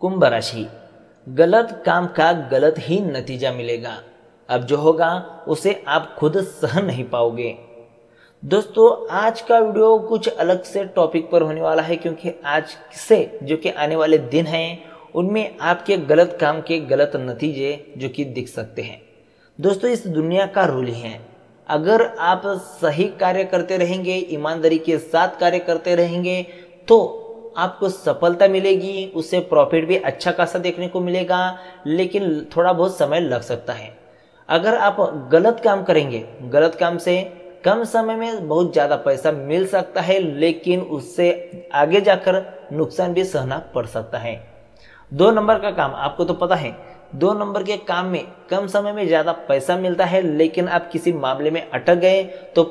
कुंभ राशि, गलत काम का गलत ही नतीजा मिलेगा। अब जो होगा उसे आप खुद सहन नहीं पाओगे। दोस्तों, आज का वीडियो कुछ अलग से टॉपिक पर होने वाला है, क्योंकि आज से जो कि आने वाले दिन हैं उनमें आपके गलत काम के गलत नतीजे जो कि दिख सकते हैं। दोस्तों, इस दुनिया का रूल ही है, अगर आप सही कार्य करते रहेंगे, ईमानदारी के साथ कार्य करते रहेंगे तो आपको सफलता मिलेगी, उससे प्रॉफिट भी अच्छा खासा देखने को मिलेगा, लेकिन थोड़ा बहुत समय लग सकता है। अगर आप गलत काम करेंगे, गलत काम से कम समय में बहुत ज़्यादा पैसा मिल सकता है, लेकिन उससे आगे जाकर नुकसान भी सहना पड़ सकता है। 2 नंबर का काम आपको तो पता है, 2 नंबर के काम में कम समय में ज़्यादा पैसा मिलता है, लेकिन आप किसी मामले में अटक गए तो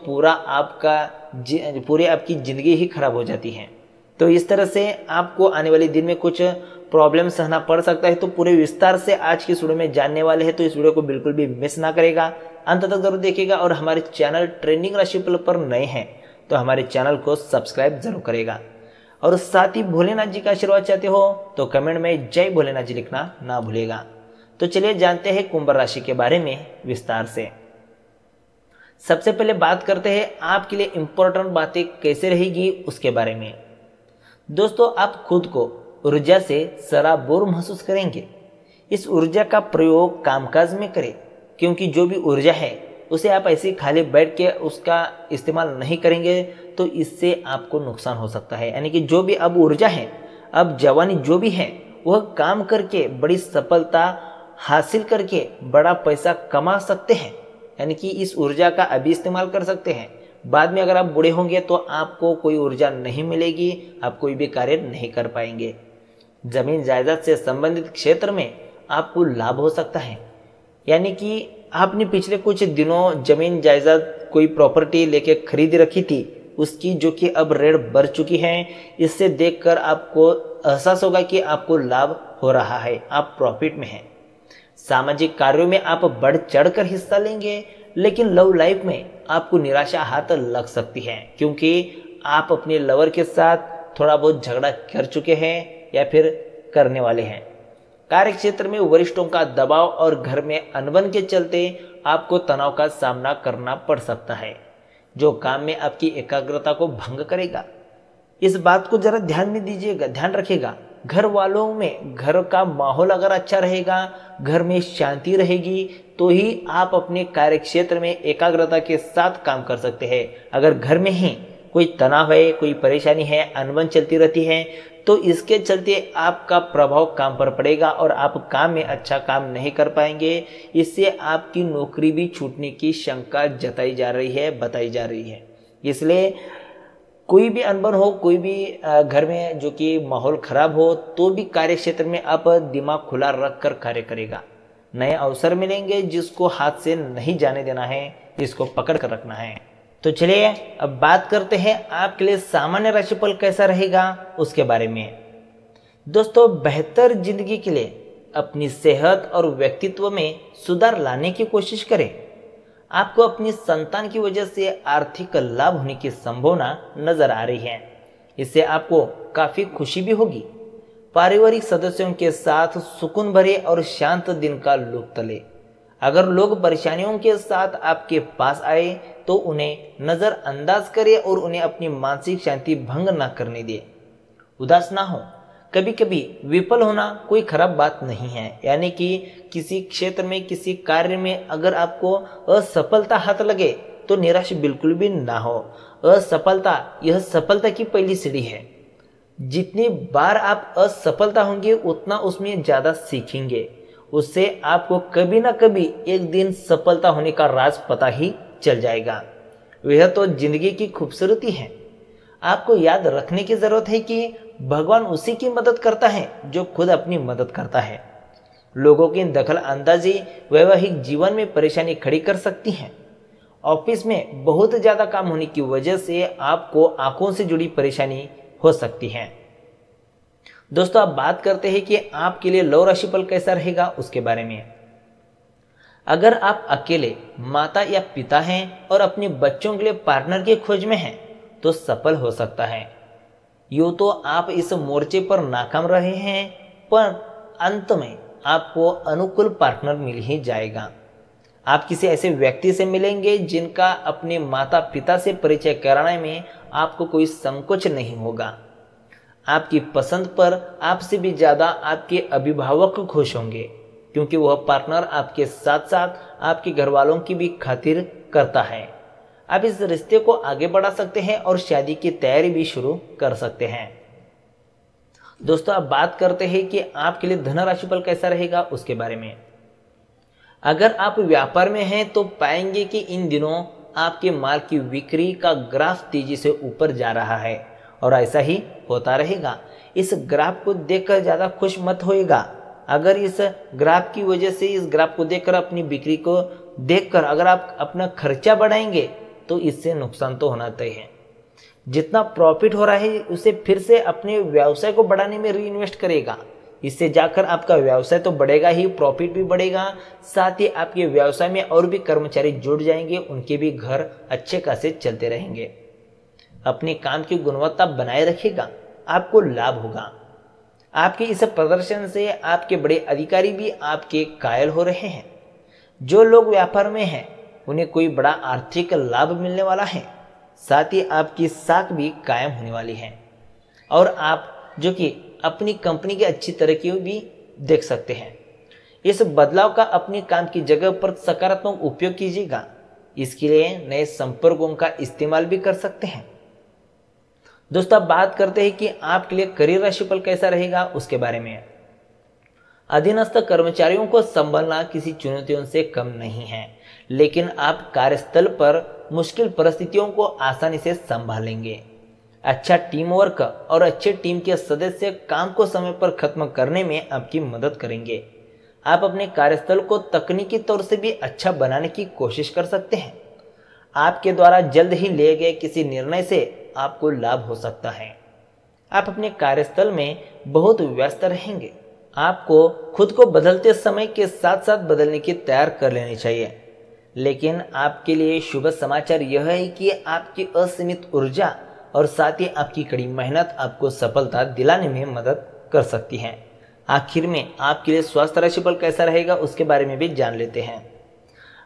पूरी आपकी ज़िंदगी ही खराब हो जाती है। तो इस तरह से आपको आने वाले दिन में कुछ प्रॉब्लम सहना पड़ सकता है। तो पूरे विस्तार से आज की इस वीडियो में जानने वाले हैं, तो इस वीडियो को बिल्कुल भी मिस ना करेगा, अंत तक जरूर देखिएगा। और हमारे चैनल ट्रेंडिंग राशिफल पर नए हैं तो हमारे चैनल को सब्सक्राइब जरूर करेगा, और साथ ही भोलेनाथ जी का आशीर्वाद चाहते हो तो कमेंट में जय भोलेनाथ जी लिखना ना भूलेगा। तो चलिए जानते हैं कुंभ राशि के बारे में विस्तार से। सबसे पहले बात करते हैं आपके लिए इम्पोर्टेंट बातें कैसे रहेगी उसके बारे में। दोस्तों, आप खुद को ऊर्जा से सराबोर महसूस करेंगे। इस ऊर्जा का प्रयोग कामकाज में करें, क्योंकि जो भी ऊर्जा है उसे आप ऐसे खाली बैठ के उसका इस्तेमाल नहीं करेंगे तो इससे आपको नुकसान हो सकता है। यानी कि जो भी अब ऊर्जा है, अब जवानी जो भी है, वह काम करके बड़ी सफलता हासिल करके बड़ा पैसा कमा सकते हैं। यानी कि इस ऊर्जा का अभी इस्तेमाल कर सकते हैं, बाद में अगर आप बूढ़े होंगे तो आपको कोई ऊर्जा नहीं मिलेगी, आप कोई भी कार्य नहीं कर पाएंगे। जमीन जायदाद से संबंधित क्षेत्र में आपको लाभ हो सकता है। यानी कि आपने पिछले कुछ दिनों जमीन जायदाद कोई प्रॉपर्टी लेके खरीद रखी थी, उसकी जो कि अब रेट बढ़ चुकी है, इससे देखकर आपको एहसास होगा कि आपको लाभ हो रहा है, आप प्रॉफिट में हैं। सामाजिक कार्यों में आप बढ़ चढ़कर हिस्सा लेंगे, लेकिन लव लाइफ में आपको निराशा हाथ लग सकती है, क्योंकि आप अपने लवर के साथ थोड़ा बहुत झगड़ा कर चुके हैं या फिर करने वाले हैं। कार्य क्षेत्र में वरिष्ठों का दबाव और घर में अनबन के चलते आपको तनाव का सामना करना पड़ सकता है, जो काम में आपकी एकाग्रता को भंग करेगा। इस बात को जरा ध्यान में दीजिएगा, ध्यान रखिएगा। घर वालों में घर का माहौल अगर अच्छा रहेगा, घर में शांति रहेगी, तो ही आप अपने कार्य क्षेत्र में एकाग्रता के साथ काम कर सकते हैं। अगर घर में ही कोई तनाव है, कोई परेशानी है, अनबन चलती रहती है, तो इसके चलते आपका प्रभाव काम पर पड़ेगा और आप काम में अच्छा काम नहीं कर पाएंगे। इससे आपकी नौकरी भी छूटने की शंका जताई जा रही है, बताई जा रही है। इसलिए कोई भी अनबन हो, कोई भी घर में जो कि माहौल खराब हो, तो भी कार्य क्षेत्र में आप दिमाग खुला रख कर कार्य करेगा। नए अवसर मिलेंगे, जिसको हाथ से नहीं जाने देना है, इसको पकड़ कर रखना है। तो चलिए अब बात करते हैं आपके लिए सामान्य राशिफल कैसा रहेगा उसके बारे में। दोस्तों, बेहतर जिंदगी के लिए अपनी सेहत और व्यक्तित्व में सुधार लाने की कोशिश करें। आपको अपनी संतान की वजह से आर्थिक लाभ होने की संभावना नजर आ रही है, इससे आपको काफ़ी खुशी भी होगी। पारिवारिक सदस्यों के साथ सुकून भरे और शांत दिन का लुत्फ लें। अगर लोग परेशानियों के साथ आपके पास आए तो उन्हें नज़रअंदाज करें और उन्हें अपनी मानसिक शांति भंग ना करने दें। उदास ना हो। कभी कभी विफल होना कोई खराब बात नहीं है। यानी कि किसी क्षेत्र में, किसी कार्य में अगर आपको असफलता हाथ लगे तो निराश बिल्कुल भी ना हो। असफलता यह सफलता की पहली सीढ़ी है। जितनी बार आप असफलता होंगे उतना उसमें ज़्यादा सीखेंगे, उससे आपको कभी ना कभी एक दिन सफलता होने का राज पता ही चल जाएगा। वह तो जिंदगी की खूबसूरती है। आपको याद रखने की ज़रूरत है कि भगवान उसी की मदद करता है जो खुद अपनी मदद करता है। लोगों की दखल अंदाजी वैवाहिक जीवन में परेशानी खड़ी कर सकती है। ऑफिस में बहुत ज़्यादा काम होने की वजह से आपको आंखों से जुड़ी परेशानी हो सकती है। दोस्तों, अब बात करते हैं कि आपके लिए लव राशिफल कैसा रहेगा उसके बारे में। अगर आप अकेले माता या पिता हैं और अपने बच्चों के लिए पार्टनर की खोज में हैं तो सफल हो सकता है। यूँ तो आप इस मोर्चे पर नाकाम रहे हैं, पर अंत में आपको अनुकूल पार्टनर मिल ही जाएगा। आप किसी ऐसे व्यक्ति से मिलेंगे जिनका अपने माता पिता से परिचय कराने में आपको कोई संकोच नहीं होगा। आपकी पसंद पर आपसे भी ज़्यादा आपके अभिभावक खुश होंगे, क्योंकि वह पार्टनर आपके साथ साथ आपके घर वालों की भी खातिर करता है। आप इस रिश्ते को आगे बढ़ा सकते हैं और शादी की तैयारी भी शुरू कर सकते हैं। दोस्तों, अब बात करते हैं कि आपके लिए धन राशिफल कैसा रहेगा उसके बारे में। अगर आप व्यापार में हैं तो पाएंगे कि इन दिनों आपके माल की बिक्री का ग्राफ तेजी से ऊपर जा रहा है और ऐसा ही होता रहेगा। इस ग्राफ को देखकर ज़्यादा खुश मत होइएगा। अगर इस ग्राफ की वजह से इस ग्राफ को देखकर अपनी बिक्री को देखकर अगर आप अपना खर्चा बढ़ाएंगे तो इससे नुकसान तो होना तय है। जितना प्रॉफिट हो रहा है उसे फिर से अपने व्यवसाय को बढ़ाने में रीइन्वेस्ट करेगा। इससे जाकर आपका व्यवसाय तो बढ़ेगा ही, प्रॉफिट भी बढ़ेगा, साथ ही आपके व्यवसाय में और भी कर्मचारी जुड़ जाएंगे, उनके भी घर अच्छे खासे चलते रहेंगे। अपने काम की गुणवत्ता बनाए रखेगा, आपको लाभ होगा। आपके इस प्रदर्शन से आपके बड़े अधिकारी भी आपके कायल हो रहे हैं। जो लोग व्यापार में हैं उन्हें कोई बड़ा आर्थिक लाभ मिलने वाला है, साथ ही आपकी साख भी कायम होने वाली है और आप जो कि अपनी कंपनी की अच्छी तरक्की भी देख सकते हैं। इस बदलाव का अपने काम की जगह पर सकारात्मक उपयोग कीजिएगा। इसके लिए नए संपर्कों का इस्तेमाल भी कर सकते हैं। दोस्तों, बात करते हैं कि आपके लिए करियर राशिफल कैसा रहेगा उसके बारे में। अधीनस्थ कर्मचारियों को संभालना किसी चुनौतियों से कम नहीं है, लेकिन आप कार्यस्थल पर मुश्किल परिस्थितियों को आसानी से संभालेंगे। अच्छा टीम वर्क और अच्छे टीम के सदस्य काम को समय पर खत्म करने में आपकी मदद करेंगे। आप अपने कार्यस्थल को तकनीकी तौर से भी अच्छा बनाने की कोशिश कर सकते हैं। आपके द्वारा जल्द ही लिए गए किसी निर्णय से आपको लाभ हो सकता है। आप अपने कार्यस्थल में बहुत व्यस्त रहेंगे। आपको खुद को बदलते समय के साथ साथ बदलने की तैयार कर लेनी चाहिए। लेकिन आपके लिए शुभ समाचार यह है कि आपकी असीमित ऊर्जा और साथ ही आपकी कड़ी मेहनत आपको सफलता दिलाने में मदद कर सकती है। आखिर में आपके लिए स्वास्थ्य राशिफल कैसा रहेगा उसके बारे में भी जान लेते हैं।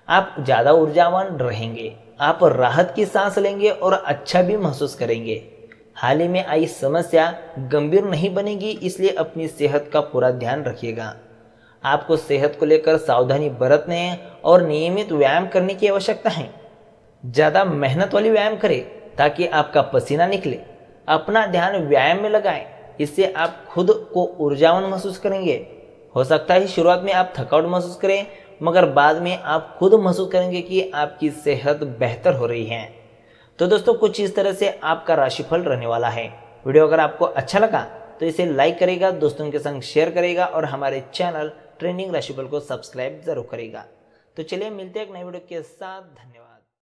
आप ज़्यादा ऊर्जावान रहेंगे, आप राहत की सांस लेंगे और अच्छा भी महसूस करेंगे। हाल ही में आई समस्या गंभीर नहीं बनेगी, इसलिए अपनी सेहत का पूरा ध्यान रखिएगा। आपको सेहत को लेकर सावधानी बरतने और नियमित व्यायाम करने की आवश्यकता है। ज़्यादा मेहनत वाली व्यायाम करें ताकि आपका पसीना निकले। अपना ध्यान व्यायाम में लगाएं, इससे आप खुद को ऊर्जावान महसूस करेंगे। हो सकता है शुरुआत में आप थकावट महसूस करें, मगर बाद में आप खुद महसूस करेंगे कि आपकी सेहत बेहतर हो रही है। तो दोस्तों, कुछ इस तरह से आपका राशिफल रहने वाला है। वीडियो अगर आपको अच्छा लगा तो इसे लाइक करेगा, दोस्तों के संग शेयर करेगा और हमारे चैनल ट्रेंडिंग राशिफल को सब्सक्राइब जरूर करेगा। तो चलिए मिलते हैं एक नए वीडियो के साथ। धन्यवाद।